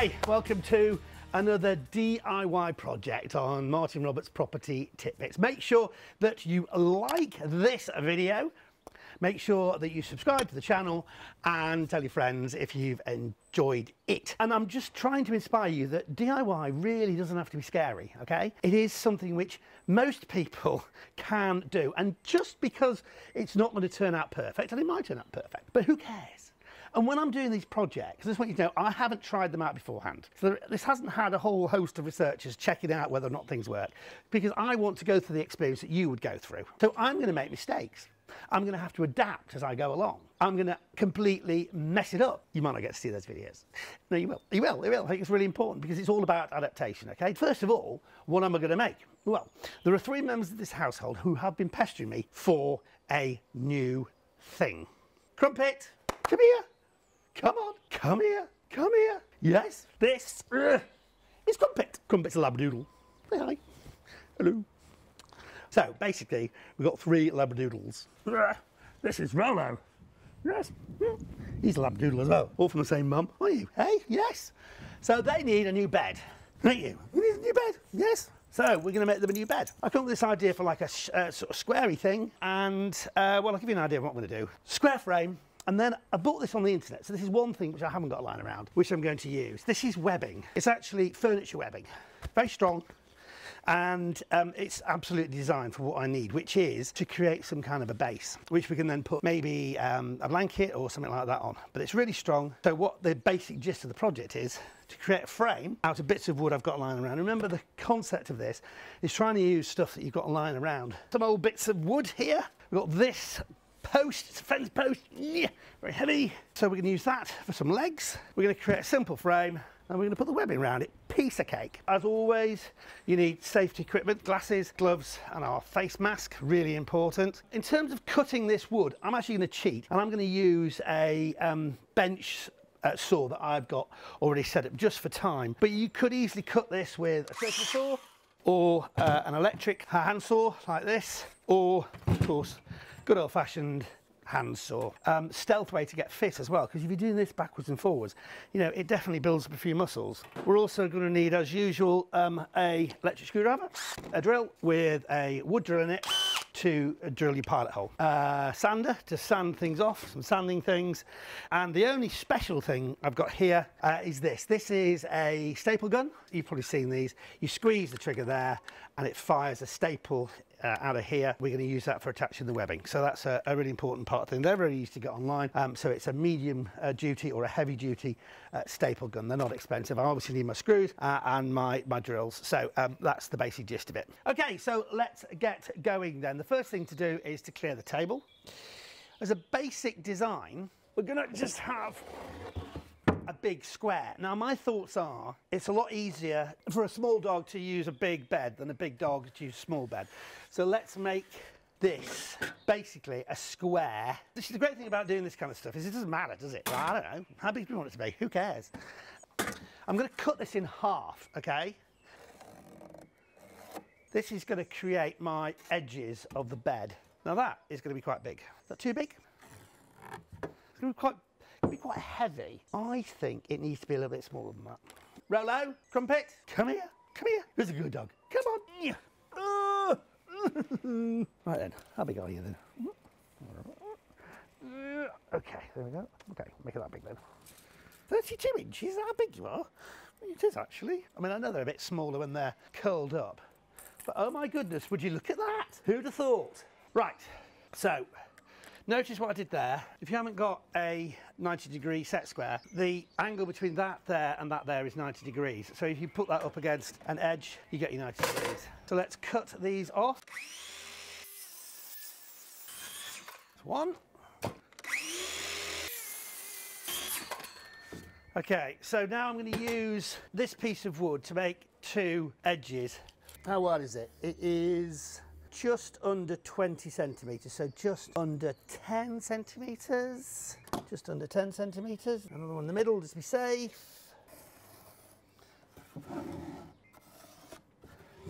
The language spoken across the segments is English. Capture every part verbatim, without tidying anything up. Hi, welcome to another D I Y project on Martin Roberts' Property Titbits. Make sure that you like this video, make sure that you subscribe to the channel and tell your friends if you've enjoyed it. And I'm just trying to inspire you that D I Y really doesn't have to be scary, okay? It is something which most people can do, and just because it's not going to turn out perfect, and it might turn out perfect, but who cares? And when I'm doing these projects, I just want you to know I haven't tried them out beforehand. So this hasn't had a whole host of researchers checking out whether or not things work, because I want to go through the experience that you would go through. So I'm going to make mistakes. I'm going to have to adapt as I go along. I'm going to completely mess it up. You might not get to see those videos. No, you will. You will. You will. I think it's really important because it's all about adaptation, okay? First of all, what am I going to make? Well, there are three members of this household who have been pestering me for a new thing. Crumpet, come here. Come on, come here, come here. Yes, this uh, is Crumpet. Crumpet's a Labradoodle. Say hi. Hello. So basically, we've got three Labradoodles. Uh, this is Rolo. Yes, he's a Labradoodle as well. All from the same mum, are you? Hey, yes. So they need a new bed, don't you? You need a new bed, yes. So we're going to make them a new bed. I come up with this idea for like a uh, sort of squarey thing, and uh, well, I'll give you an idea of what I'm going to do. Square frame. And then I bought this on the internet, so this is one thing which I haven't got lying around, which I'm going to use. This is webbing. It's actually furniture webbing, very strong, and um, it's absolutely designed for what I need, which is to create some kind of a base, which we can then put maybe um, a blanket or something like that on. But it's really strong. So what the basic gist of the project is to create a frame out of bits of wood I've got lying around. Remember, the concept of this is trying to use stuff that you've got lying around. Some old bits of wood here. We've got this post, it's a fence post, yeah, very heavy. So we're going to use that for some legs. We're going to create a simple frame and we're going to put the webbing around it. Piece of cake. As always, you need safety equipment, glasses, gloves and our face mask, really important. In terms of cutting this wood, I'm actually going to cheat and I'm going to use a um, bench uh, saw that I've got already set up just for time. But you could easily cut this with a circular saw or uh, an electric handsaw like this, or of course good old-fashioned handsaw. Um, stealth way to get fit as well, because if you're doing this backwards and forwards, you know, it definitely builds up a few muscles. We're also going to need, as usual, um, a electric screwdriver, a drill with a wood drill in it to drill your pilot hole, uh, sander to sand things off, some sanding things, and the only special thing I've got here uh, is this. This is a staple gun. You've probably seen these. You squeeze the trigger there and it fires a staple Uh, out of here. We're going to use that for attaching the webbing, so that's a, a really important part of the thing. They're really easy to get online, um, so it's a medium uh, duty or a heavy duty uh, staple gun. They're not expensive. I obviously need my screws uh, and my my drills, so um, that's the basic gist of it. Okay, so let's get going then. The first thing to do is to clear the table. As a basic design, we're gonna just have a big square. Now my thoughts are, it's a lot easier for a small dog to use a big bed than a big dog to use a small bed. So let's make this basically a square. This is the great thing about doing this kind of stuff, is it doesn't matter, does it? Well, I don't know, how big do we want it to be? Who cares? I'm going to cut this in half, okay? This is going to create my edges of the bed. Now that is going to be quite big. Is that too big? It's going to be quite It'd be quite heavy. I think it needs to be a little bit smaller than that. Rolo, Crumpet, come here, come here. There's a good dog. Come on. Right then, how big are you then? Okay, there we go. Okay, make it that big then. thirty-two inches, is that how big you are? It is actually. I mean, I know they're a bit smaller when they're curled up, but oh my goodness, would you look at that? Who'd have thought? Right, so notice what I did there. If you haven't got a ninety degree set square, the angle between that there and that there is ninety degrees. So if you put that up against an edge, you get your ninety degrees. So let's cut these off. That's one. Okay, so now I'm gonna use this piece of wood to make two edges. How wide is it? It is just under twenty centimetres, so just under ten centimetres. Just under ten centimetres. Another one in the middle, just to be safe.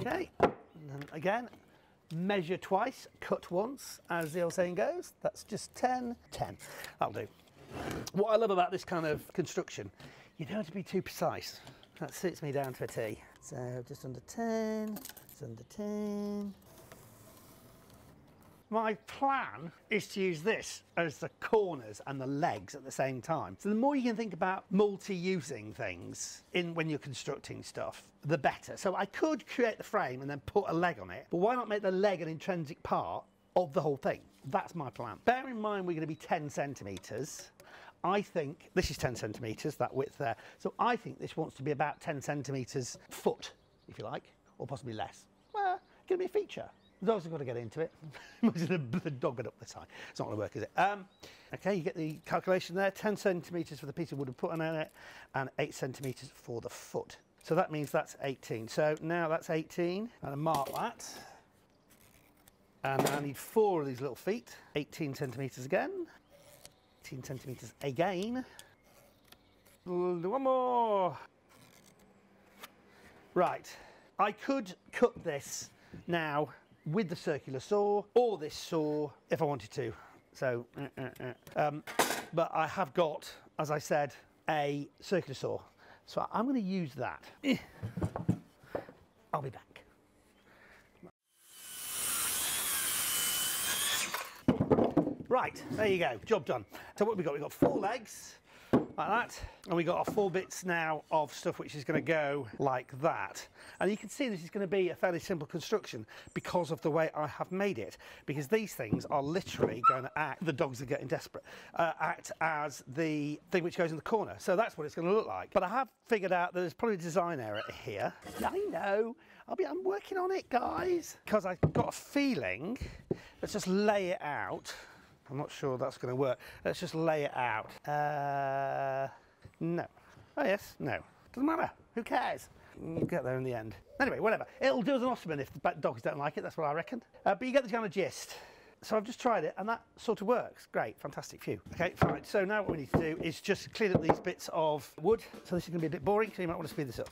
Okay, and then again, measure twice, cut once, as the old saying goes. That's just ten, ten. That'll do. What I love about this kind of construction You don't have to be too precise. That suits me down to a T. So just under ten, just under ten. My plan is to use this as the corners and the legs at the same time. So the more you can think about multi-using things in when you're constructing stuff, the better. So I could create the frame and then put a leg on it, but why not make the leg an intrinsic part of the whole thing? That's my plan. Bear in mind we're going to be ten centimetres. I think this is ten centimetres, that width there. So I think this wants to be about ten centimetres foot, if you like, or possibly less. Well, it's going to be a feature. The dog's got to get into it. The dog got up the side. It's not going to work, is it? Um, okay, you get the calculation there. ten centimetres for the piece of wood we put on it, and eight centimetres for the foot. So that means that's eighteen. So now that's eighteen. And I mark that. And I need four of these little feet. eighteen centimetres again. eighteen centimetres again. We'll do one more. Right. I could cut this now with the circular saw or this saw if I wanted to. So, uh, uh, uh. Um, but I have got, as I said, a circular saw. So I'm going to use that. I'll be back. Right, there you go, job done. So what have we got? We've got four legs, like that. And we've got our four bits now of stuff which is going to go like that. And you can see this is going to be a fairly simple construction because of the way I have made it. Because these things are literally going to act, the dogs are getting desperate, uh, act as the thing which goes in the corner. So that's what it's going to look like. But I have figured out that there's probably a design error here. I know, I'll be, I'm working on it, guys. Because I've got a feeling, let's just lay it out. I'm not sure that's going to work. Let's just lay it out. Uh, no. Oh, yes. No. Doesn't matter. Who cares? You'll get there in the end. Anyway, whatever. It'll do as an ottoman if the dogs don't like it. That's what I reckon. Uh, but you get the kind of gist. So I've just tried it and that sort of works. Great. Fantastic. Phew. Okay, fine. So now what we need to do is just clean up these bits of wood. So this is going to be a bit boring, so you might want to speed this up.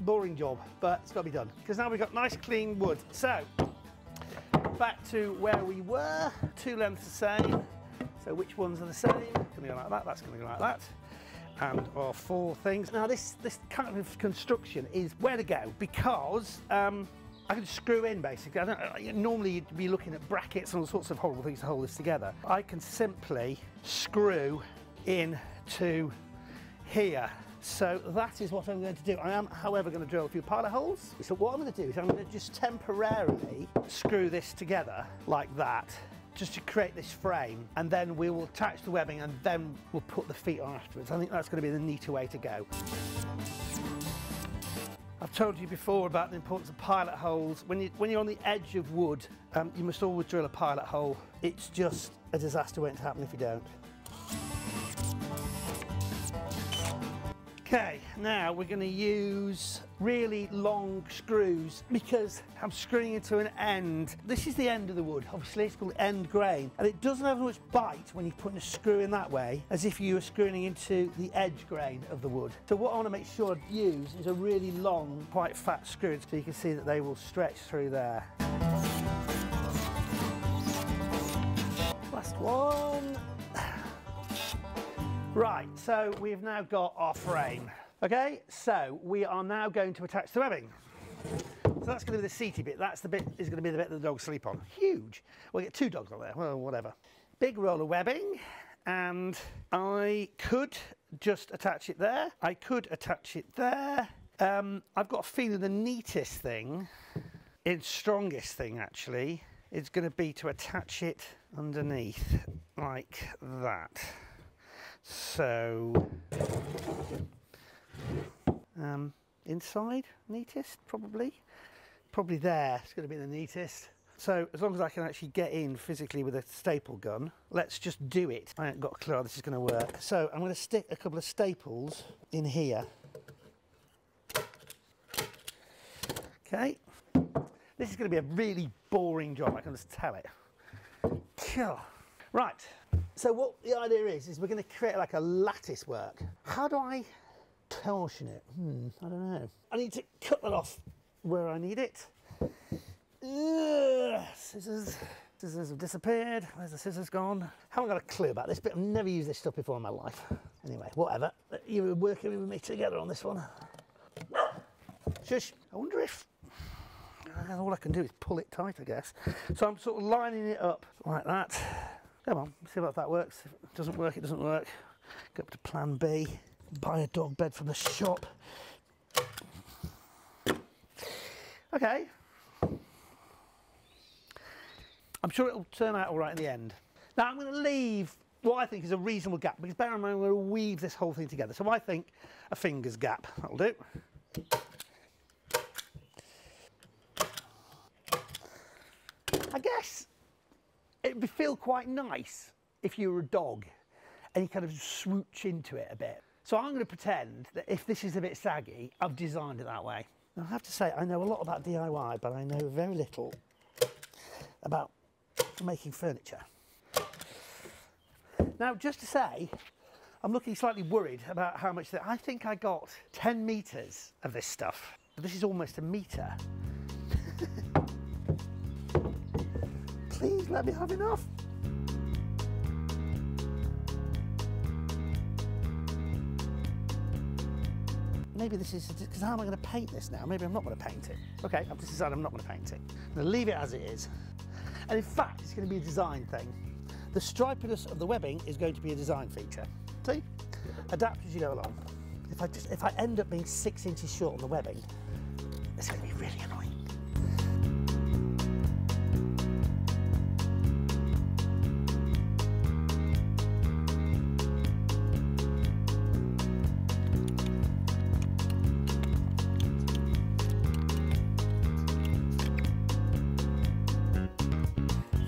Boring job, but it's got to be done because now we've got nice clean wood. So back to where we were, two lengths the same. So which ones are the same? It's gonna go like that, that's gonna go like that, and our four things. Now this this kind of construction is where to go because um I can screw in basically. I don't, I, normally you'd be looking at brackets and all sorts of horrible things to hold this together. I can simply screw in to here. So that is what I'm going to do. I am, however, going to drill a few pilot holes. So what I'm going to do is I'm going to just temporarily screw this together like that, just to create this frame. And then we will attach the webbing and then we'll put the feet on afterwards. I think that's going to be the neater way to go. I've told you before about the importance of pilot holes. When, you, when you're on the edge of wood, um, you must always drill a pilot hole. It's just a disaster waiting to happen if you don't. Okay, now we're going to use really long screws because I'm screwing into an end. This is the end of the wood, obviously it's called end grain, and it doesn't have as much bite when you're putting a screw in that way as if you were screwing into the edge grain of the wood. So what I want to make sure I use is a really long, quite fat screw, so you can see that they will stretch through there. Last one. Right, so we've now got our frame. Okay, so we are now going to attach the webbing. So that's going to be the seaty bit. That's the bit is going to be the bit that the dogs sleep on. Huge. We'll get two dogs on there. Well, whatever. Big roll of webbing, and I could just attach it there. I could attach it there. Um, I've got a feeling the neatest thing, it's strongest thing actually, is going to be to attach it underneath like that. So, um, inside, neatest, probably. Probably there, it's going to be the neatest. So, as long as I can actually get in physically with a staple gun, let's just do it. I ain't got a clue how this is going to work. So, I'm going to stick a couple of staples in here. Okay. This is going to be a really boring job, I can just tell it. Right. So what the idea is, is we're going to create like a lattice work. How do I torsion it. Hmm, I don't know. I need to cut that off where I need it. Ugh, scissors. Scissors have disappeared. Where's the scissors gone? Haven't got a clue about this bit. I've never used this stuff before in my life. Anyway, whatever. You were working with me together on this one. Shush. I wonder if... all I can do is pull it tight, I guess. So I'm sort of lining it up like that. Come on, see if that works. If it doesn't work, it doesn't work. Go up to plan B. Buy a dog bed from the shop. Okay. I'm sure it'll turn out all right in the end. Now I'm going to leave what I think is a reasonable gap, because bear in mind we're going to weave this whole thing together. So I think a finger's gap, that'll do. I guess it would feel quite nice if you were a dog and you kind of swoosh into it a bit. So I'm going to pretend that if this is a bit saggy, I've designed it that way. Now I have to say, I know a lot about D I Y, but I know very little about making furniture. Now, just to say, I'm looking slightly worried about how much that, I think I got ten meters of this stuff. But this is almost a meter. Please let me have enough. Maybe this is, because how am I going to paint this now? Maybe I'm not going to paint it. Okay, I've just decided I'm not going to paint it. I'm going to leave it as it is. And in fact, it's going to be a design thing. The stripiness of the webbing is going to be a design feature. See? Adapt as you go along. If I, just, if I end up being six inches short on the webbing, it's going to be really annoying.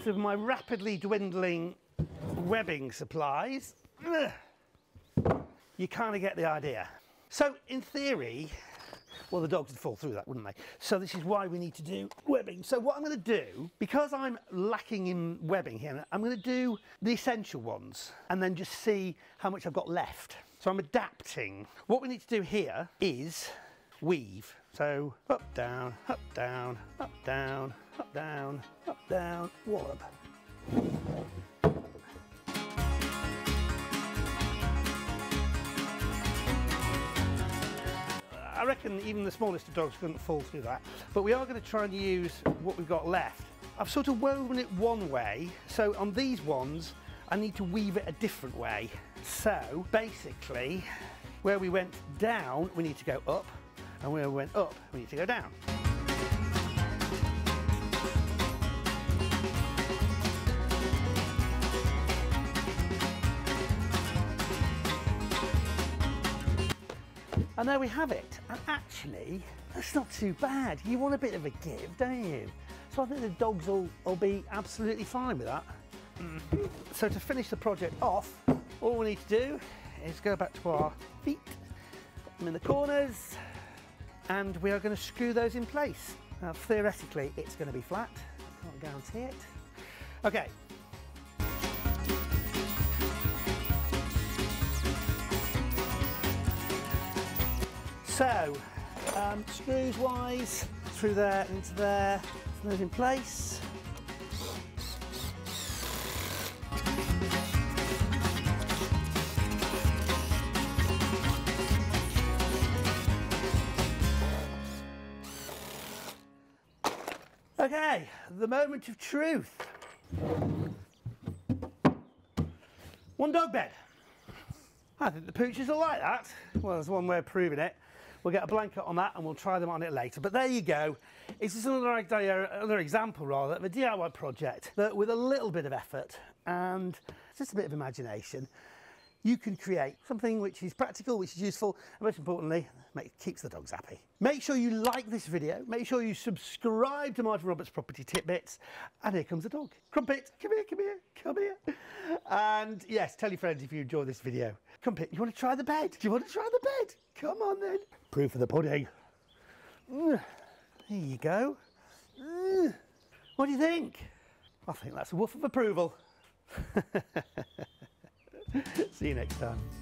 Of my rapidly dwindling webbing supplies, you kind of get the idea. So in theory, well, the dogs would fall through that, wouldn't they? So this is why we need to do webbing. So what I'm going to do, because I'm lacking in webbing here, I'm going to do the essential ones and then just see how much I've got left. So I'm adapting. What we need to do here is weave. So up, down, up, down, up, down, up, down, up, down, wallop. I reckon even the smallest of dogs couldn't fall through that, but we are going to try and use what we've got left. I've sort of woven it one way, so on these ones I need to weave it a different way. So basically where we went down we need to go up, and where we went up, we need to go down. And there we have it. And actually, that's not too bad. You want a bit of a give, don't you? So I think the dogs will, will be absolutely fine with that. Mm. So to finish the project off, all we need to do is go back to our feet, put them in the corners, and we are going to screw those in place. Now, theoretically, it's going to be flat. I can't guarantee it. Okay. So, um, screws-wise, through there and into there, those in place. Okay, the moment of truth. One dog bed. I think the pooches are like that. Well, there's one way of proving it. We'll get a blanket on that and we'll try them on it later. But there you go. It's just another idea, another example rather, of a D I Y project that with a little bit of effort and just a bit of imagination, you can create something which is practical, which is useful, and most importantly, make, keeps the dogs happy. Make sure you like this video, make sure you subscribe to Martin Roberts' Property Titbits, and here comes the dog. Crumpet, come here, come here, come here. And yes, tell your friends if you enjoy this video. Crumpet, you want to try the bed? Do you want to try the bed? Come on then. Proof of the pudding. Mm, there you go. Mm, what do you think? I think that's a woof of approval. See you next time.